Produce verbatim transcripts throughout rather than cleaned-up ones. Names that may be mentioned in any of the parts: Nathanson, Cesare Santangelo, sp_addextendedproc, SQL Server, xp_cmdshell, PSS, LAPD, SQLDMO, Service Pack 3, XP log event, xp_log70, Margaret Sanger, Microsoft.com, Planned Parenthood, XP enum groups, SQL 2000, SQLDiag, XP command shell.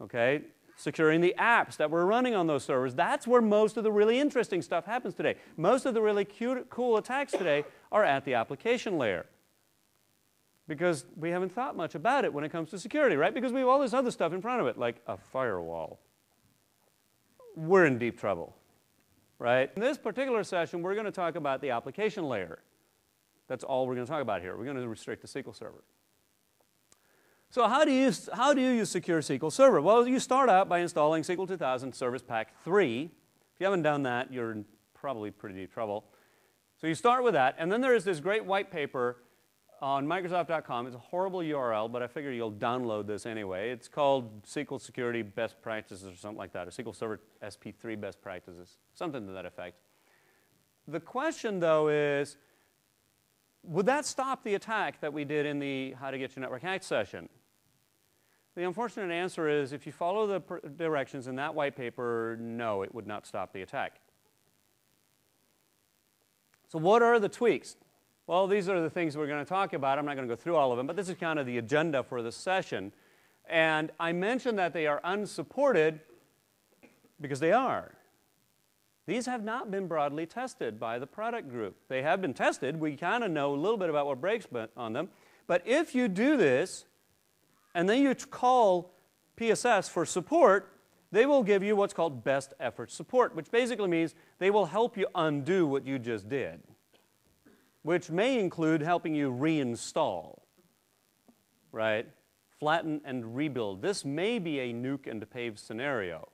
okay? Securing the apps that we're running on those servers. That's where most of the really interesting stuff happens today. Most of the really cute, cool attacks today are at the application layer, because we haven't thought much about it when it comes to security, right? Because we have all this other stuff in front of it, like a firewall. We're in deep trouble, right? In this particular session, we're going to talk about the application layer. That's all we're going to talk about here. We're going to restrict the S Q L Server. So how do you, how do you use Secure S Q L Server? Well, you start out by installing S Q L two thousand Service Pack three. If you haven't done that, you're in probably pretty deep trouble. So you start with that, and then there is this great white paper on Microsoft dot com. It's a horrible U R L, but I figure you'll download this anyway. It's called S Q L Security Best Practices or something like that, or S Q L Server S P three Best Practices, something to that effect. The question, though, is, would that stop the attack that we did in the How to Get Your Network Hacked session? The unfortunate answer is, if you follow the directions in that white paper, no, it would not stop the attack. So what are the tweaks? Well, these are the things we're going to talk about. I'm not going to go through all of them, but this is kind of the agenda for this session. And I mentioned that they are unsupported because they are. These have not been broadly tested by the product group. They have been tested. We kind of know a little bit about what breaks on them. But if you do this, and then you call P S S for support, they will give you what's called best effort support, which basically means they will help you undo what you just did, which may include helping you reinstall, right? Flatten and rebuild. This may be a nuke and pave scenario.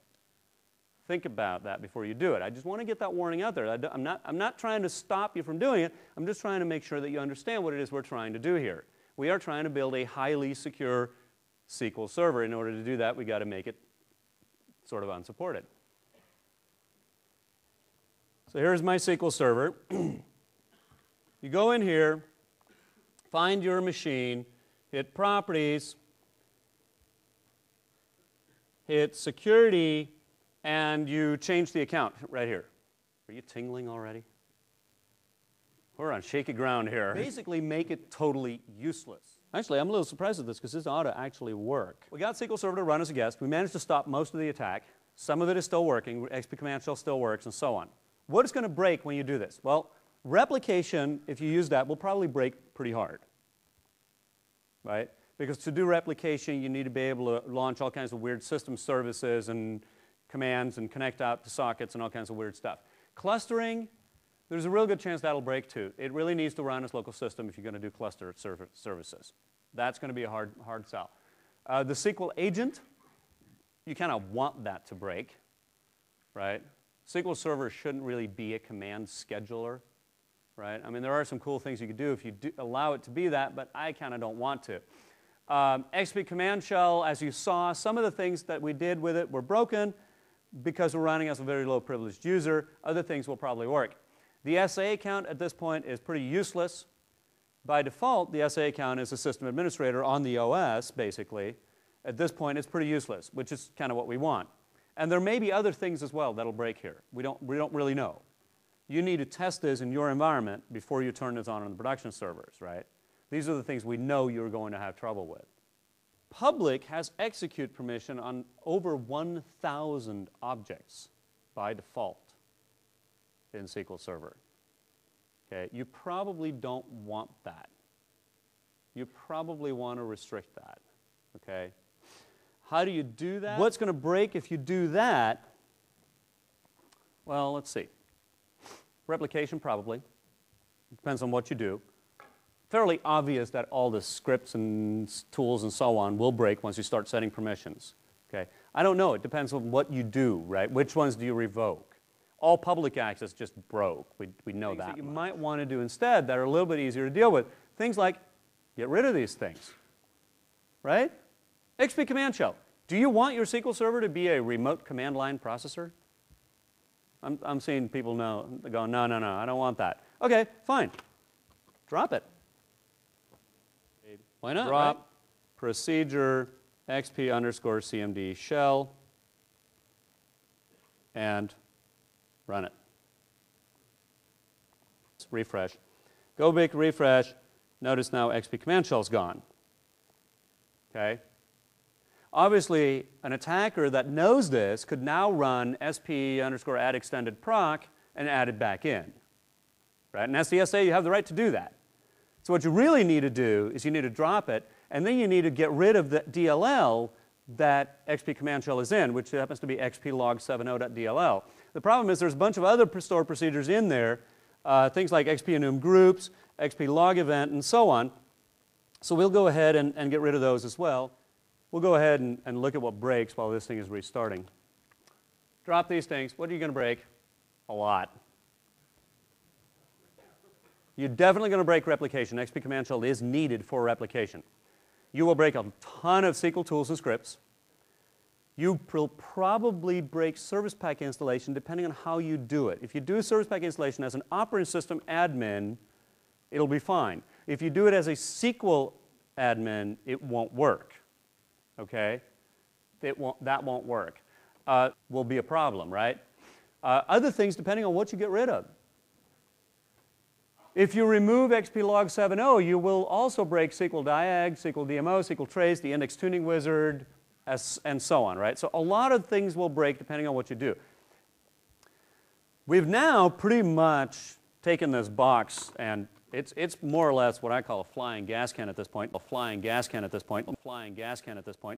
Think about that before you do it. I just want to get that warning out there. I do, I'm not, I'm not trying to stop you from doing it. I'm just trying to make sure that you understand what it is we're trying to do here. We are trying to build a highly secure S Q L Server. In order to do that, we've got to make it sort of unsupported. So here's my S Q L Server. You go in here, find your machine, hit Properties, hit Security, and you change the account right here. Are you tingling already? We're on shaky ground here. Basically make it totally useless. Actually, I'm a little surprised at this, because this ought to actually work. We got S Q L Server to run as a guest. We managed to stop most of the attack. Some of it is still working. X P command shell still works, and so on. What is going to break when you do this? Well, replication, if you use that, will probably break pretty hard, right? Because to do replication, you need to be able to launch all kinds of weird system services and commands and connect out to sockets and all kinds of weird stuff. Clustering, there's a real good chance that'll break too. It really needs to run as local system if you're going to do cluster serv services. That's going to be a hard, hard sell. Uh, the S Q L agent, you kind of want that to break, right? S Q L Server shouldn't really be a command scheduler. Right? I mean, there are some cool things you could do if you do allow it to be that, but I kind of don't want to. Um, X P command shell, as you saw, some of the things that we did with it were broken because we're running as a very low privileged user. Other things will probably work. The S A account at this point is pretty useless. By default, the S A account is a system administrator on the O S, basically. At this point, it's pretty useless, which is kind of what we want. And there may be other things as well that'll break here. We don't, we don't really know. You need to test this in your environment before you turn this on on the production servers, right? These are the things we know you're going to have trouble with. Public has execute permission on over one thousand objects by default in S Q L Server. Okay, you probably don't want that. You probably want to restrict that, okay? How do you do that? What's going to break if you do that? Well, let's see. Replication, probably. Depends on what you do. Fairly obvious that all the scripts and tools and so on will break once you start setting permissions. Okay? I don't know. It depends on what you do, right? Which ones do you revoke? All public access just broke. We, we know that. Things that you might want to do instead that are a little bit easier to deal with. Things like get rid of these things, right? X P command shell. Do you want your S Q L Server to be a remote command line processor? I'm, I'm seeing people now going, no, no, no, I don't want that. Okay, fine. Drop it. Why not? Drop right? Procedure X P underscore C M D shell and run it. Let's refresh. Go big refresh. Notice now X P command shell's gone. Okay. Obviously, an attacker that knows this could now run sp underscore add extended proc and add it back in. Right? In S D S A, you have the right to do that. So what you really need to do is you need to drop it, and then you need to get rid of the D L L that X P command shell is in, which happens to be x p log seventy dot d l l. The problem is there's a bunch of other store procedures in there, uh, things like X P enum groups, X P log event, and so on. So we'll go ahead and, and get rid of those as well. We'll go ahead and, and look at what breaks while this thing is restarting. Drop these things. What are you going to break? A lot. You're definitely going to break replication. X P command shell is needed for replication. You will break a ton of S Q L tools and scripts. You will probably break Service Pack installation depending on how you do it. If you do Service Pack installation as an operating system admin, it'll be fine. If you do it as a S Q L admin, it won't work. Okay? It won't, that won't work. Uh, will be a problem, right? Uh, other things depending on what you get rid of. If you remove x p log seventy, you will also break S Q L diag, S Q L D M O, S Q L trace, the index tuning wizard, and so on, right? So a lot of things will break depending on what you do. We've now pretty much taken this box, and it's, it's more or less what I call a flying gas can at this point, a flying gas can at this point, a flying gas can at this point.